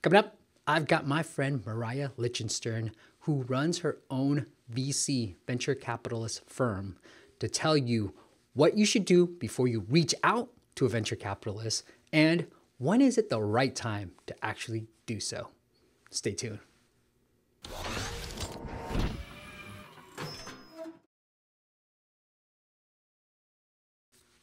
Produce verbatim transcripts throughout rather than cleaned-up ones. Coming up, I've got my friend Mariah Lichtenstern, who runs her own V C, venture capitalist firm, to tell you what you should do before you reach out to a venture capitalist and when is it the right time to actually do so. Stay tuned.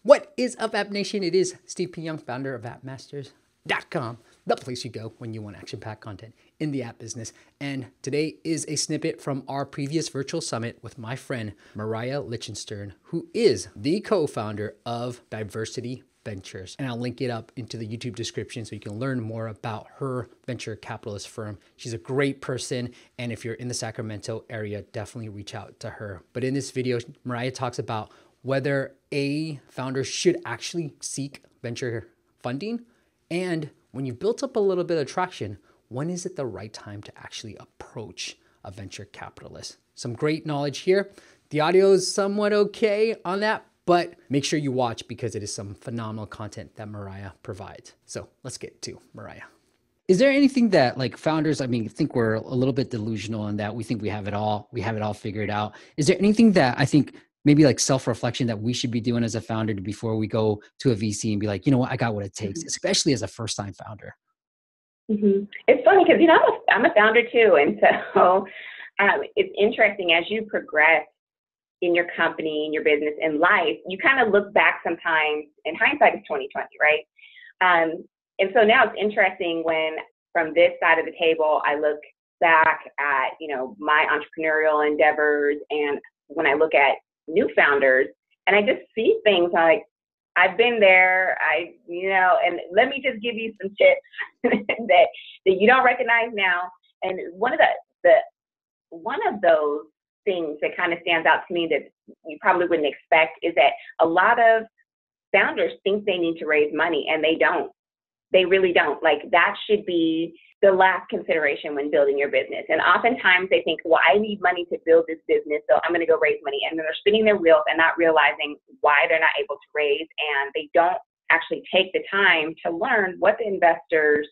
What is up, App Nation? It is Steve P. Young, founder of app masters dot com, the place you go when you want action-packed content in the app business. And today is a snippet from our previous virtual summit with my friend, Mariah Lichtenstern, who is the co-founder of Diversity Ventures. And I'll link it up into the YouTube description so you can learn more about her venture capitalist firm. She's a great person. And if you're in the Sacramento area, definitely reach out to her. But in this video, Mariah talks about whether a founder should actually seek venture funding, and when you've built up a little bit of traction, when is it the right time to actually approach a venture capitalist? Some great knowledge here. The audio is somewhat okay on that, but make sure you watch because it is some phenomenal content that Mariah provides. So let's get to Mariah. Is there anything that like founders, I mean, I think we're a little bit delusional in that we think we have it all, we have it all figured out. Is there anything that I think maybe like self-reflection that we should be doing as a founder before we go to a V C and be like, you know what, I got what it takes, especially as a first-time founder? Mm-hmm. It's funny because, you know, I'm a, I'm a founder too. And so um, it's interesting as you progress in your company, in your business, in life, you kind of look back sometimes, and hindsight is twenty twenty, right? Um, and so now it's interesting when from this side of the table, I look back at, you know, my entrepreneurial endeavors, and when I look at new founders, and I just see things like, I've been there, I, you know, and let me just give you some tips that, that you don't recognize now. And one of the, the, one of those things that kind of stands out to me that you probably wouldn't expect is that a lot of founders think they need to raise money, and they don't. They really don't. Like, that should be the last consideration when building your business. And oftentimes they think, well, I need money to build this business, so I'm going to go raise money. And then they're spinning their wheels and not realizing why they're not able to raise. And they don't actually take the time to learn what the investor's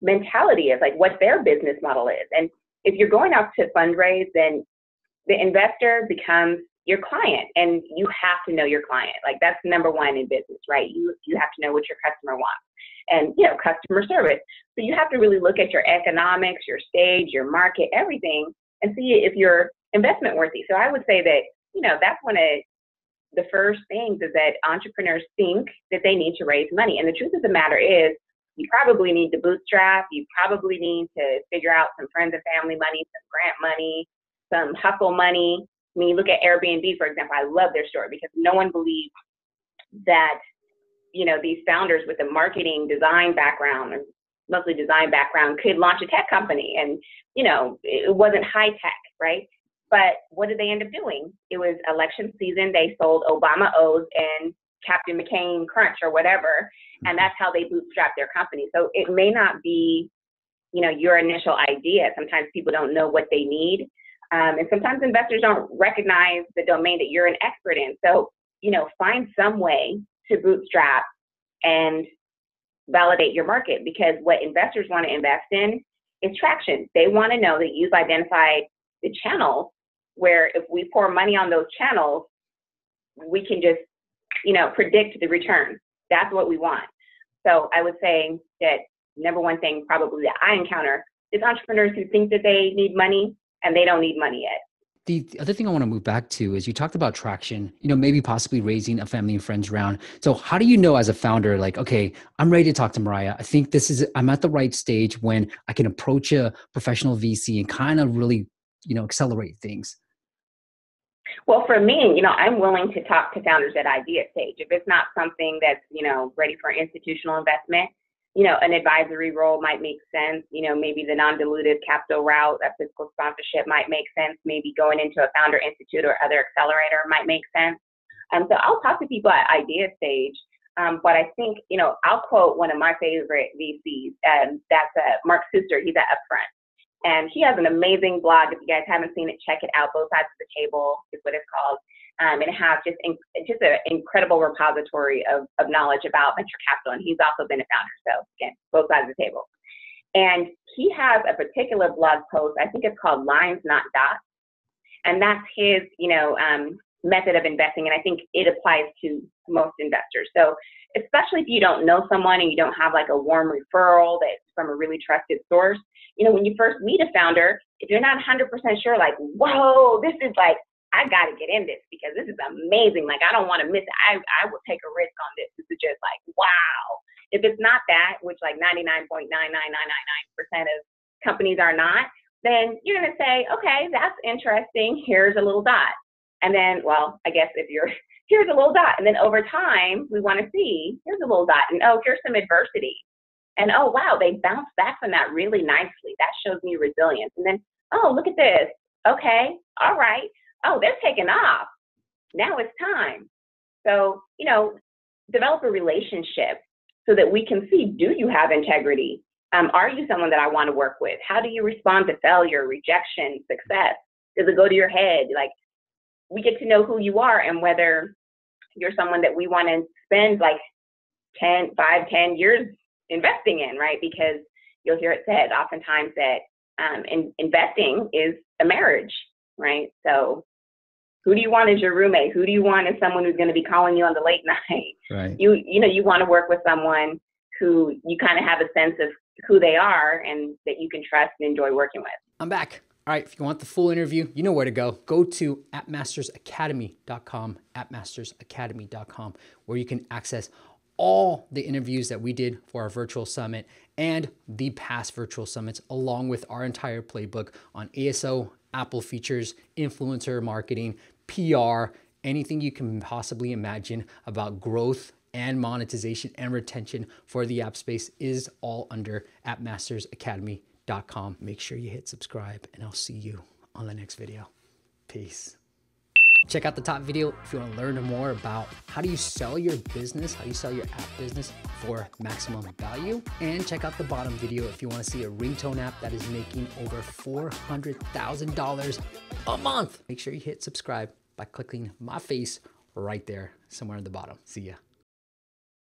mentality is, like what their business model is. And if you're going out to fundraise, then the investor becomes your client, and you have to know your client. Like, that's number one in business, right? You, you have to know what your customer wants. And, you know, customer service. So you have to really look at your economics, your stage, your market, everything, and see if you're investment worthy. So I would say that, you know, that's one of the first things is that entrepreneurs think that they need to raise money. And the truth of the matter is, you probably need to bootstrap. You probably need to figure out some friends and family money, some grant money, some hustle money. When you look at Airbnb, for example, I love their story because no one believed that, you know, these founders with a marketing design background, or mostly design background, could launch a tech company. And, you know, it wasn't high tech, right? But what did they end up doing? It was election season. They sold Obama O's and Captain McCain Crunch or whatever. And that's how they bootstrapped their company. So it may not be, you know, your initial idea. Sometimes people don't know what they need. Um, and sometimes investors don't recognize the domain that you're an expert in. So, you know, find some way to bootstrap and validate your market, because what investors want to invest in is traction. They want to know that you've identified the channels where if we pour money on those channels, we can just, you know, predict the return. That's what we want. So I would say that number one thing probably that I encounter is entrepreneurs who think that they need money and they don't need money yet. The other thing I want to move back to is you talked about traction, you know, maybe possibly raising a family and friends round. So how do you know as a founder, like, okay, I'm ready to talk to Mariah. I think this is, I'm at the right stage when I can approach a professional V C and kind of really, you know, accelerate things. Well, for me, you know, I'm willing to talk to founders at idea stage. If it's not something that's, you know, ready for institutional investment, you know, an advisory role might make sense. You know, maybe the non-dilutive capital route, a fiscal sponsorship might make sense. Maybe going into a founder institute or other accelerator might make sense. Um, so I'll talk to people at idea stage. Um, but I think, you know, I'll quote one of my favorite V Cs, and that's uh, Mark Suster. He's at Upfront. And he has an amazing blog. If you guys haven't seen it, check it out. Both Sides of the Table is what it's called. Um, and have just in, just an incredible repository of, of knowledge about venture capital. And he's also been a founder. So again, Both Sides of the Table. And he has a particular blog post, I think it's called Lines Not Dots. And that's his, you know, um, method of investing. And I think it applies to most investors. So especially if you don't know someone and you don't have like a warm referral that's from a really trusted source, you know, when you first meet a founder, if you're not one hundred percent sure, like, whoa, this is like, I got to get in this because this is amazing. Like, I don't want to miss it. I, I will take a risk on this. This is just like, wow. If it's not that, which like ninety-nine point nine nine nine nine nine percent of companies are not, then you're going to say, okay, that's interesting. Here's a little dot. And then, well, I guess if you're, here's a little dot. And then over time, we want to see, here's a little dot. And oh, here's some adversity. And oh, wow, they bounced back from that really nicely. That shows me resilience. And then, oh, look at this. Okay. All right. Oh, they're taking off. Now it's time. So, you know, develop a relationship so that we can see, do you have integrity? Um, are you someone that I want to work with? How do you respond to failure, rejection, success? Does it go to your head? Like, we get to know who you are and whether you're someone that we want to spend like ten, five, ten years investing in, right? Because you'll hear it said oftentimes that um, in, investing is a marriage, right? So who do you want as your roommate? Who do you want as someone who's going to be calling you on the late night? Right. You, you know, you want to work with someone who you kind of have a sense of who they are and that you can trust and enjoy working with. I'm back. All right, if you want the full interview, you know where to go. Go to app masters academy dot com, app masters academy dot com, where you can access all the interviews that we did for our virtual summit and the past virtual summits, along with our entire playbook on A S O, Apple features, influencer marketing, P R, anything you can possibly imagine about growth and monetization and retention for the app space is all under app masters academy dot com. Make sure you hit subscribe and I'll see you on the next video. Peace. Check out the top video if you want to learn more about how do you sell your business, how do you sell your app business for maximum value. And check out the bottom video if you want to see a ringtone app that is making over four hundred thousand dollars a month. Make sure you hit subscribe by clicking my face right there somewhere at the bottom. See ya.